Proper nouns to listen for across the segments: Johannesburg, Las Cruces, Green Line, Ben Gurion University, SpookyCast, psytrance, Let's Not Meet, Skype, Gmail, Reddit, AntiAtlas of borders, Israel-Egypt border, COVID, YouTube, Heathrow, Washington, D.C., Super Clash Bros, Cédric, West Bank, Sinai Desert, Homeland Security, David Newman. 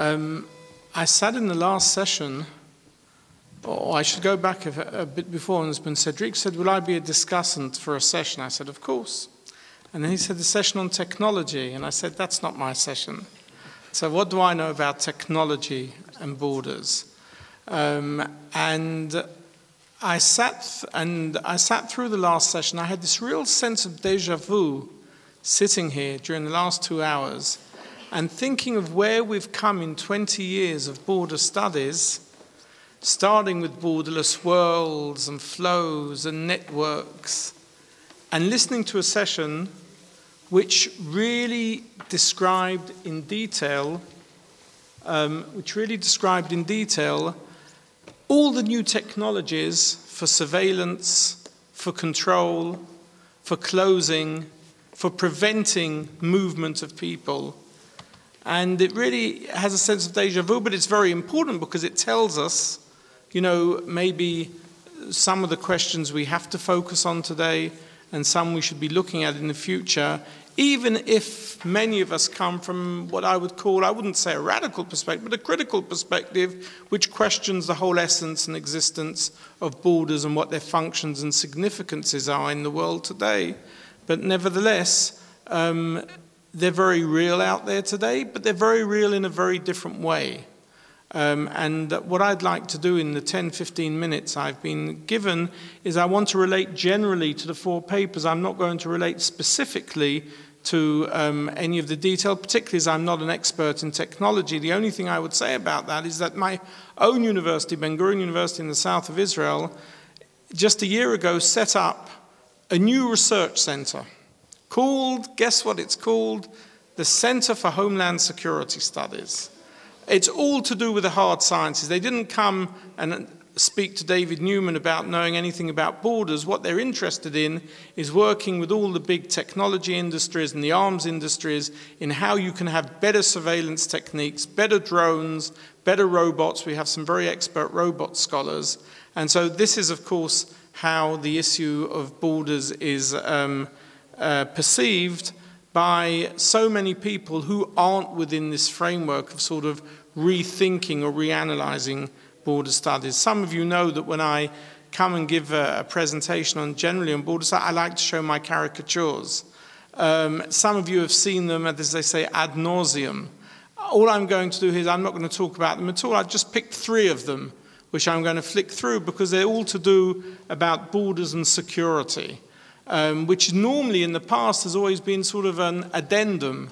I said in the last session, or I should go back a bit before, and Cédric said, will I be a discussant for a session? I said, of course. And then he said, the session on technology. And I said, that's not my session. So what do I know about technology and borders? And I sat through the last session. I had this real sense of deja vu sitting here during the last 2 hours and thinking of where we've come in 20 years of border studies, starting with borderless worlds and flows and networks, and listening to a session which really described in detail all the new technologies for surveillance, for control, for closing, for preventing movement of people. And it really has a sense of deja vu, but it's very important because it tells us, you know, maybe some of the questions we have to focus on today and some we should be looking at in the future, even if many of us come from what I would call, I wouldn't say a radical perspective, but a critical perspective, which questions the whole essence and existence of borders and what their functions and significances are in the world today. But nevertheless, they're very real out there today, but they're very real in a very different way. And what I'd like to do in the 10, 15 minutes I've been given is I want to relate generally to the four papers. I'm not going to relate specifically to any of the detail, particularly as I'm not an expert in technology. The only thing I would say about that is that my own university, Ben Gurion University in the south of Israel, just a year ago set up a new research center called, guess what it's called? The Center for Homeland Security Studies. It's all to do with the hard sciences. They didn't come and speak to David Newman about knowing anything about borders. What they're interested in is working with all the big technology industries and the arms industries in how you can have better surveillance techniques, better drones, better robots. We have some very expert robot scholars. And so this is, of course, how the issue of borders is perceived by so many people who aren't within this framework of sort of rethinking or reanalyzing border studies. Some of you know that when I come and give a presentation on generally on border studies, I like to show my caricatures. Some of you have seen them, as they say, ad nauseum. All I'm going to do here is I'm not going to talk about them at all. I've just picked three of them, which I'm going to flick through because they're all to do about borders and security, which normally in the past has always been sort of an addendum,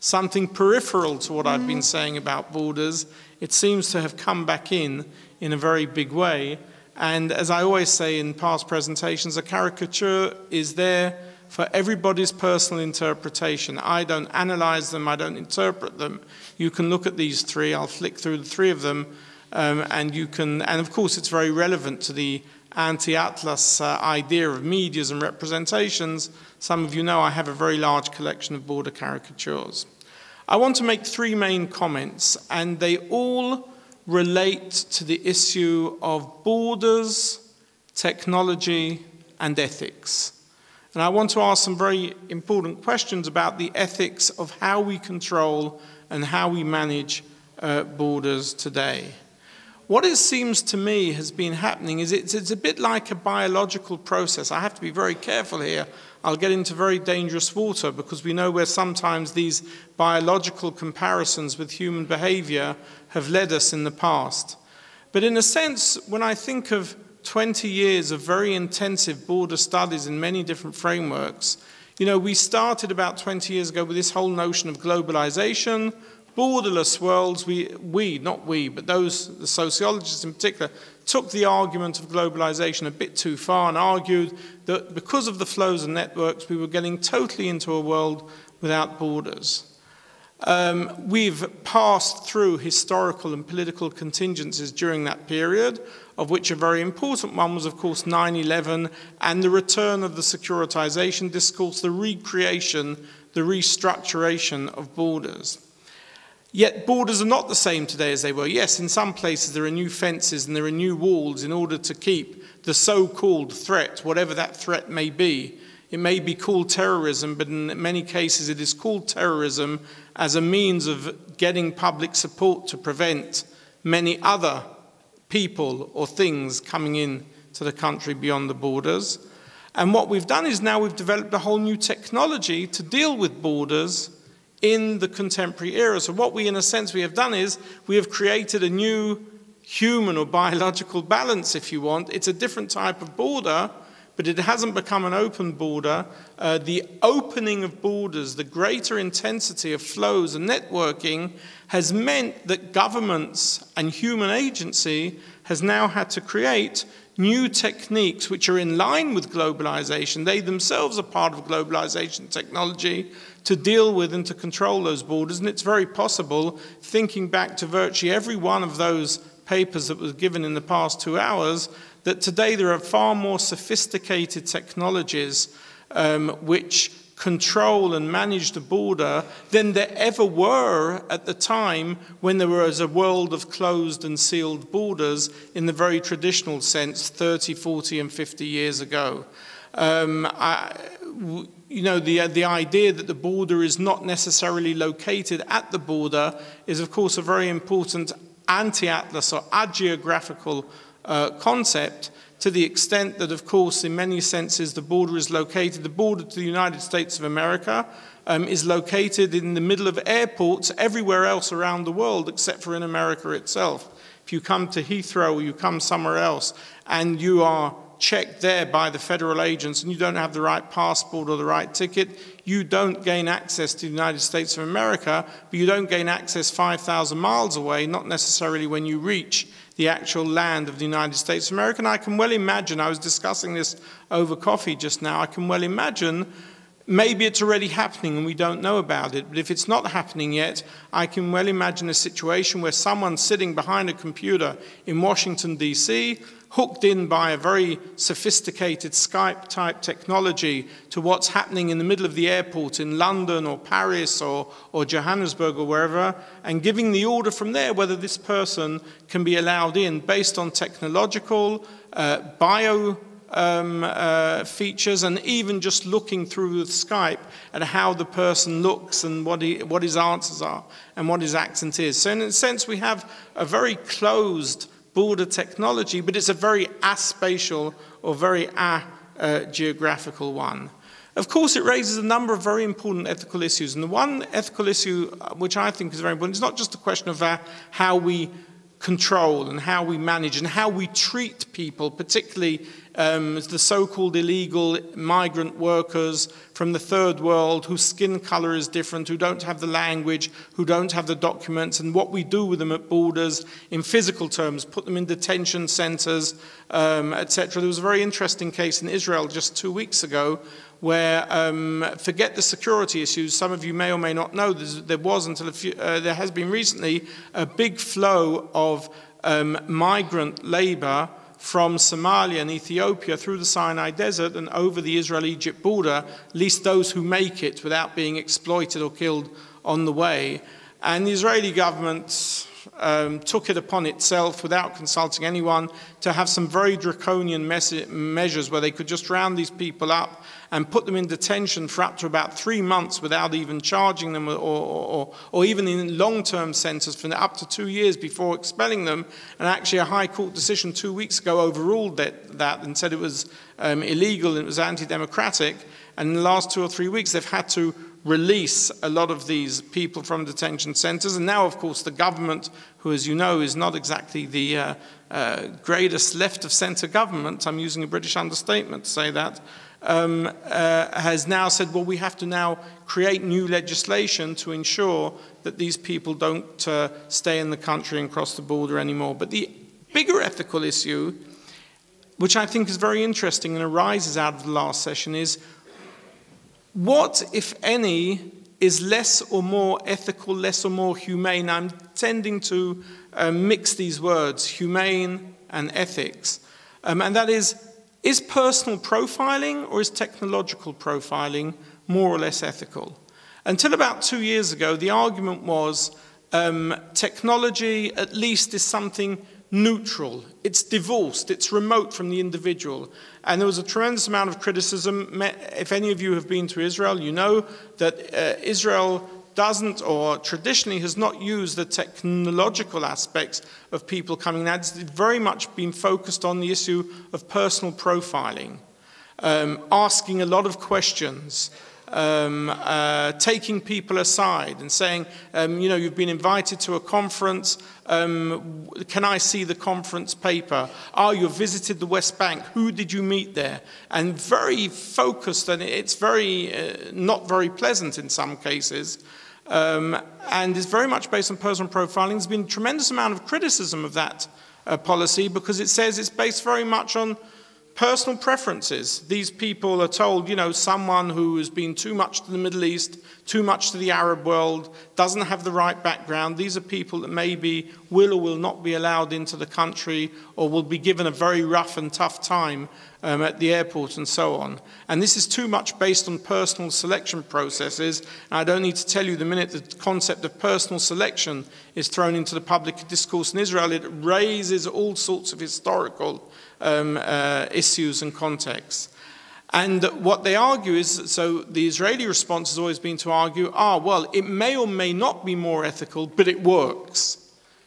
something peripheral to what I've been saying about borders. It seems to have come back in a very big way. And as I always say in past presentations, a caricature is there for everybody's personal interpretation. I don't analyze them, I don't interpret them. You can look at these three, I'll flick through the three of them, and you can, and of course it's very relevant to the anti-Atlas idea of medias and representations. Some of you know I have a very large collection of border caricatures. I want to make three main comments, and they all relate to the issue of borders, technology, and ethics. And I want to ask some very important questions about the ethics of how we control and how we manage borders today. What it seems to me has been happening is it's a bit like a biological process. I have to be very careful here. I'll get into very dangerous water because we know where sometimes these biological comparisons with human behavior have led us in the past. But in a sense, when I think of 20 years of very intensive border studies in many different frameworks, you know, we started about 20 years ago with this whole notion of globalization, borderless worlds. Not we, but the sociologists in particular, took the argument of globalization a bit too far and argued that because of the flows and networks, we were getting totally into a world without borders. We've passed through historical and political contingencies during that period, of which a very important one was, of course, 9/11 and the return of the securitization discourse, the recreation, the restructuration of borders. Yet borders are not the same today as they were. Yes, in some places there are new fences and there are new walls in order to keep the so-called threat, whatever that threat may be, It may be called terrorism, but in many cases it is called terrorism as a means of getting public support to prevent many other people or things coming in to the country beyond the borders. And what we've done is now we've developed a whole new technology to deal with borders in the contemporary era. So what we, in a sense, we have done is we have created a new human or biological balance, if you want. It's a different type of border, but it hasn't become an open border. The opening of borders, the greater intensity of flows and networking has meant that governments and human agency has now had to create new techniques which are in line with globalization. They themselves are part of globalization technology to deal with and to control those borders. And it's very possible, thinking back to virtually every one of those papers that was given in the past 2 hours, that today there are far more sophisticated technologies which control and manage the border than there ever were at the time when there was a world of closed and sealed borders in the very traditional sense 30, 40, and 50 years ago. You know, the idea that the border is not necessarily located at the border is, of course, a very important anti-atlas or ageographical concept, to the extent that, of course, in many senses, the border is located, the border to the United States of America is located in the middle of airports everywhere else around the world except for in America itself. If you come to Heathrow or you come somewhere else and you are checked there by the federal agents and you don't have the right passport or the right ticket, you don't gain access to the United States of America, but you don't gain access 5,000 miles away, not necessarily when you reach the actual land of the United States of America. And I can well imagine, I was discussing this over coffee just now, I can well imagine maybe it's already happening and we don't know about it, but if it's not happening yet, I can well imagine a situation where someone sitting behind a computer in Washington, D.C., hooked in by a very sophisticated Skype-type technology to what's happening in the middle of the airport in London or Paris or Johannesburg or wherever, and giving the order from there whether this person can be allowed in based on technological, features, and even just looking through Skype at how the person looks and what his answers are and what his accent is. So in a sense, we have a very closed border technology, but it's a very aspatial or very geographical one. Of course, it raises a number of very important ethical issues, and the one ethical issue which I think is very important is not just the question of how we control and how we manage and how we treat people, particularly the so-called illegal migrant workers from the third world whose skin color is different, who don't have the language, who don't have the documents, and what we do with them at borders in physical terms, put them in detention centers, etc. There was a very interesting case in Israel just 2 weeks ago where, forget the security issues, some of you may or may not know, there was until there has been recently a big flow of migrant labor from Somalia and Ethiopia through the Sinai Desert and over the Israel-Egypt border, at least those who make it without being exploited or killed on the way. And the Israeli government took it upon itself, without consulting anyone, to have some very draconian measures where they could just round these people up and put them in detention for up to about 3 months without even charging them, or even in long-term centers for up to 2 years before expelling them. And actually a high court decision 2 weeks ago overruled that and said it was illegal and it was anti-democratic. And in the last 2 or 3 weeks, they've had to release a lot of these people from detention centers. And now, of course, the government, who, as you know, is not exactly the greatest left-of-center government, I'm using a British understatement to say that, has now said, well, we have to now create new legislation to ensure that these people don't stay in the country and cross the border anymore. But the bigger ethical issue, which I think is very interesting and arises out of the last session, is what, if any, is less or more ethical, less or more humane? I'm tending to mix these words, humane and ethics, and that is personal profiling or is technological profiling more or less ethical? Until about 2 years ago, the argument was technology at least is something neutral, it's divorced, it's remote from the individual. And there was a tremendous amount of criticism. If any of you have been to Israel, you know that Israel doesn't, or traditionally has not used the technological aspects of people coming in. It's very much been focused on the issue of personal profiling, asking a lot of questions, taking people aside and saying, you know, you've been invited to a conference, can I see the conference paper? Oh, you visited the West Bank, who did you meet there? And very focused, and it's very, not very pleasant in some cases, and is very much based on personal profiling. There's been a tremendous amount of criticism of that policy because it says it's based very much on personal preferences. These people are told, you know, someone who has been too much to the Middle East, too much to the Arab world, doesn't have the right background. These are people that maybe will or will not be allowed into the country or will be given a very rough and tough time at the airport and so on. And this is too much based on personal selection processes. And I don't need to tell you the minute the concept of personal selection is thrown into the public discourse in Israel, it raises all sorts of historical issues and contexts. And what they argue is, so the Israeli response has always been to argue, well, it may or may not be more ethical, but it works.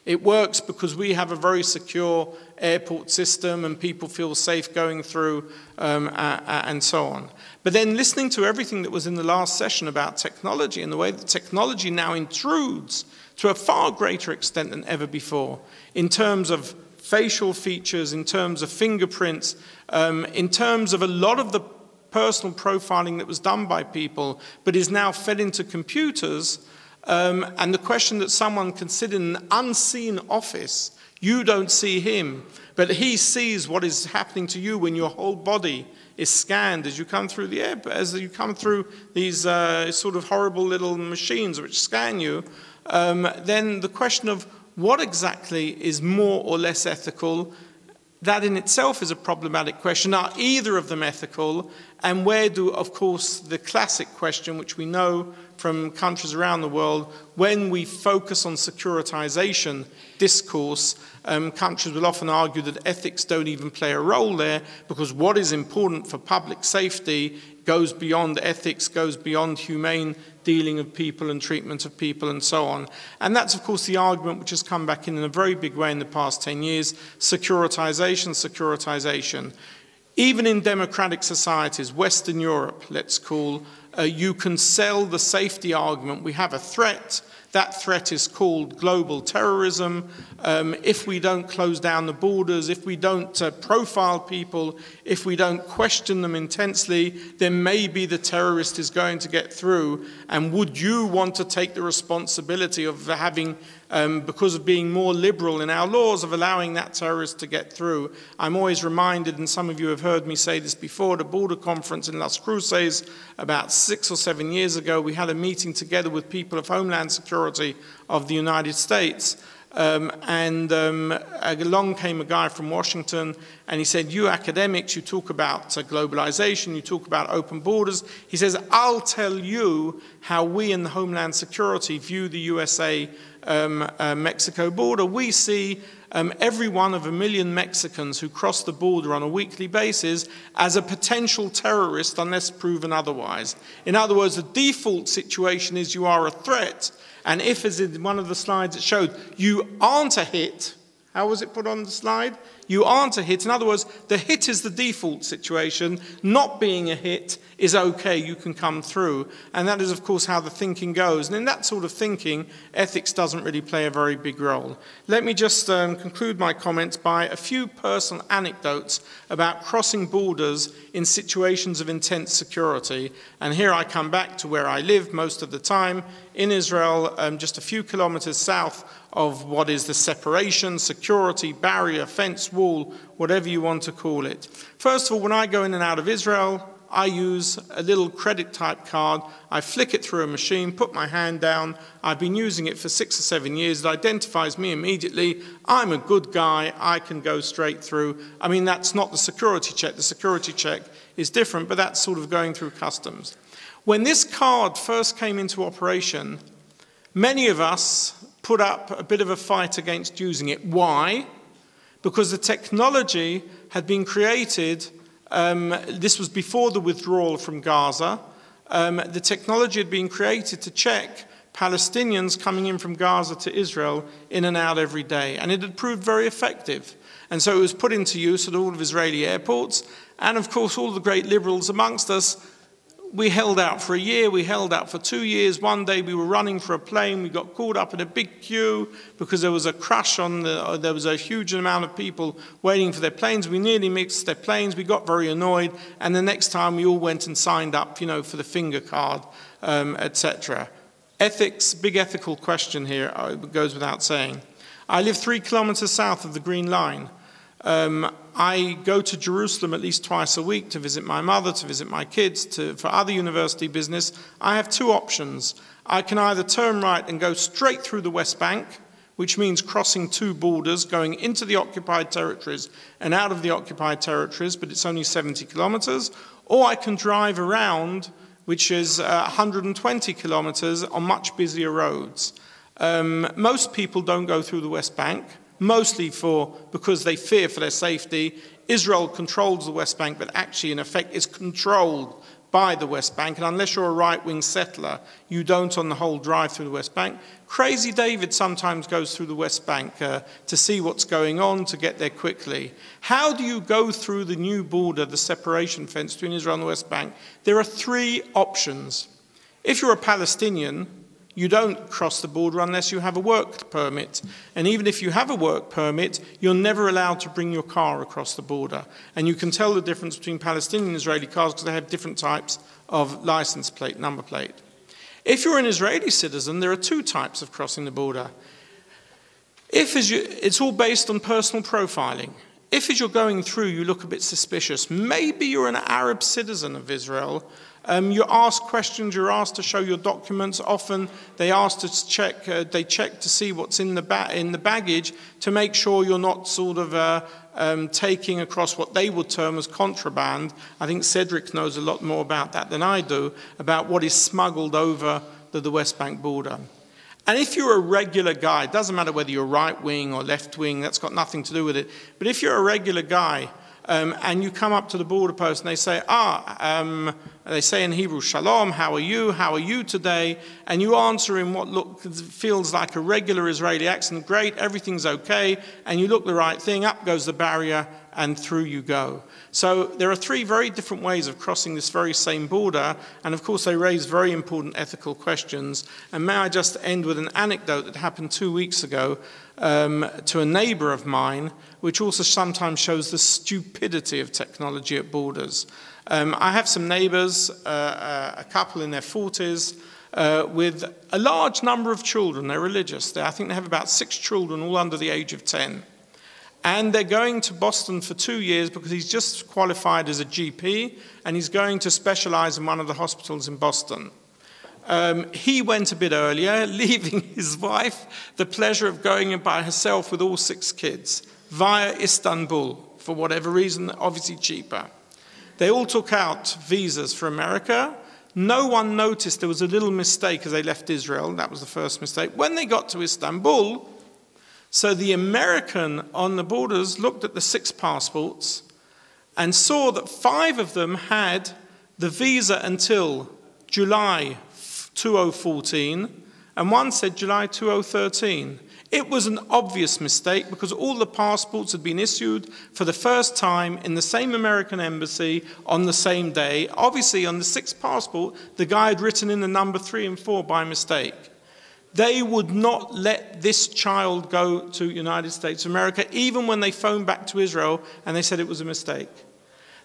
It works because we have a very secure airport system and people feel safe going through and so on. But then listening to everything that was in the last session about technology and the way that technology now intrudes to a far greater extent than ever before in terms of facial features, in terms of fingerprints, in terms of a lot of the personal profiling that was done by people, but is now fed into computers, and the question that someone can sit in an unseen office, you don't see him, but he sees what is happening to you when your whole body is scanned as you come through the air, as you come through these sort of horrible little machines which scan you, then the question of what exactly is more or less ethical, that in itself is a problematic question. Are either of them ethical? And where do, of course, the classic question, which we know from countries around the world, when we focus on securitization discourse, countries will often argue that ethics don't even play a role there because what is important for public safety goes beyond ethics, goes beyond humane dealing of people and treatment of people and so on. And that's, of course, the argument which has come back in a very big way in the past 10 years, securitization, securitization. Even in democratic societies, Western Europe, let's call, you can sell the safety argument. We have a threat. That threat is called global terrorism. If we don't close down the borders, if we don't profile people, if we don't question them intensely, then maybe the terrorist is going to get through. And would you want to take the responsibility of having, because of being more liberal in our laws, of allowing that terrorist to get through? I'm always reminded, and some of you have heard me say this before, at a border conference in Las Cruces about 6 or 7 years ago, we had a meeting together with people of Homeland Security of the United States, along came a guy from Washington, and he said, you academics, you talk about globalization, you talk about open borders. He says, I'll tell you how we in the Homeland Security view the USA-Mexico border. We see every one of 1 million Mexicans who cross the border on a weekly basis as a potential terrorist unless proven otherwise. In other words, the default situation is you are a threat. And if, as in one of the slides it showed, you aren't a hit, how was it put on the slide? You aren't a hit. In other words, the hit is the default situation. Not being a hit is okay, you can come through. And that is, of course, how the thinking goes. And in that sort of thinking, ethics doesn't really play a very big role. Let me just conclude my comments by a few personal anecdotes about crossing borders in situations of intense security. And here I come back to where I live most of the time in Israel, just a few kilometers south of what is the separation, security, barrier, fence wall, whatever you want to call it. First of all, when I go in and out of Israel, I use a little credit type card. I flick it through a machine, put my hand down. I've been using it for 6 or 7 years. It identifies me immediately. I'm a good guy. I can go straight through. I mean, that's not the security check. The security check is different, but that's sort of going through customs. When this card first came into operation, many of us put up a bit of a fight against using it. Why? because the technology had been created, this was before the withdrawal from Gaza, the technology had been created to check Palestinians coming in from Gaza to Israel in and out every day, and it had proved very effective. And so it was put into use at all of Israeli airports, and of course all the great liberals amongst us, we held out for a year, we held out for 2 years. One day we were running for a plane, we got called up in a big queue because there was a crush on the, there was a huge amount of people waiting for their planes. We nearly missed their planes, we got very annoyed, and the next time we all went and signed up, you know, for the finger card, etc. Ethics, big ethical question here, it goes without saying. I live 3 kilometers south of the Green Line. I go to Jerusalem at least twice a week to visit my mother, to visit my kids, for other university business. I have 2 options. I can either turn right and go straight through the West Bank, which means crossing 2 borders, going into the occupied territories and out of the occupied territories, but it's only 70 kilometers, or I can drive around, which is 120 kilometers on much busier roads. Most people don't go through the West Bank, mostly because they fear for their safety. Israel controls the West Bank, but actually, in effect, is controlled by the West Bank. And unless you're a right-wing settler, you don't, on the whole, drive through the West Bank. Crazy David sometimes goes through the West Bank to see what's going on, to get there quickly. How do you go through the new border, the separation fence between Israel and the West Bank? There are 3 options. If you're a Palestinian, you don't cross the border unless you have a work permit. And even if you have a work permit, you're never allowed to bring your car across the border. And you can tell the difference between Palestinian and Israeli cars because they have different types of license plate, number plate. If you're an Israeli citizen, there are 2 types of crossing the border. It's all based on personal profiling. If as you're going through, you look a bit suspicious, maybe you're an Arab citizen of Israel, you're asked questions, you're asked to show your documents. Often they ask to check, they check to see what's in the baggage to make sure you're not sort of taking across what they would term as contraband. I think Cédric knows a lot more about that than I do, about what is smuggled over the West Bank border. And if you're a regular guy, it doesn't matter whether you're right wing or left wing, that's got nothing to do with it, but if you're a regular guy, and you come up to the border post and they say, they say in Hebrew, Shalom, how are you today? And you answer in what feels like a regular Israeli accent, great, everything's okay, and you look the right thing, up goes the barrier and through you go. So there are 3 very different ways of crossing this very same border, and of course they raise very important ethical questions. And may I just end with an anecdote that happened 2 weeks ago to a neighbor of mine, which also sometimes shows the stupidity of technology at borders. I have some neighbors, a couple in their 40s, with a large number of children. They're religious. I think they have about 6 children, all under the age of 10. And they're going to Boston for 2 years because he's just qualified as a GP, and he's going to specialize in one of the hospitals in Boston. He went a bit earlier, leaving his wife the pleasure of going in by herself with all 6 kids via Istanbul, for whatever reason, obviously cheaper. They all took out visas for America. No one noticed there was a little mistake as they left Israel. That was the first mistake. When they got to Istanbul, so the American on the borders looked at the 6 passports and saw that 5 of them had the visa until July 2014, and one said July 2013. It was an obvious mistake because all the passports had been issued for the first time in the same American embassy on the same day. Obviously, on the 6th passport, the guy had written in the number 3 and 4 by mistake. They would not let this child go to United States of America, even when they phoned back to Israel and they said it was a mistake.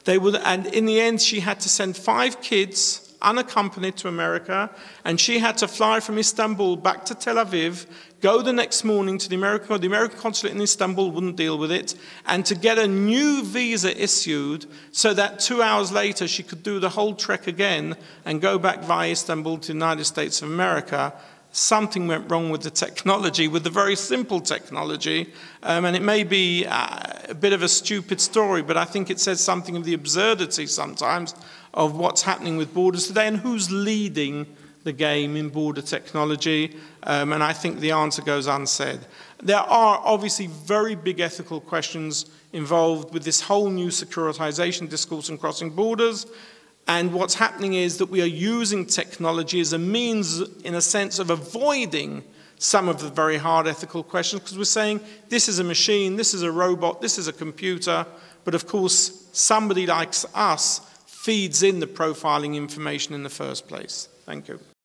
And in the end, she had to send 5 kids unaccompanied to America, and she had to fly from Istanbul back to Tel Aviv, go the next morning to the American consulate in Istanbul wouldn't deal with it, and to get a new visa issued so that 2 hours later she could do the whole trek again and go back via Istanbul to the United States of America. Something went wrong with the technology, with the very simple technology, and it may be a bit of a stupid story, but I think it says something of the absurdity sometimes of what's happening with borders today and who's leading the game in border technology, and I think the answer goes unsaid. There are obviously very big ethical questions involved with this whole new securitization discourse and crossing borders. And what's happening is that we are using technology as a means, in a sense, of avoiding some of the very hard ethical questions, because we're saying this is a machine, this is a robot, this is a computer, but of course somebody like us feeds in the profiling information in the first place. Thank you.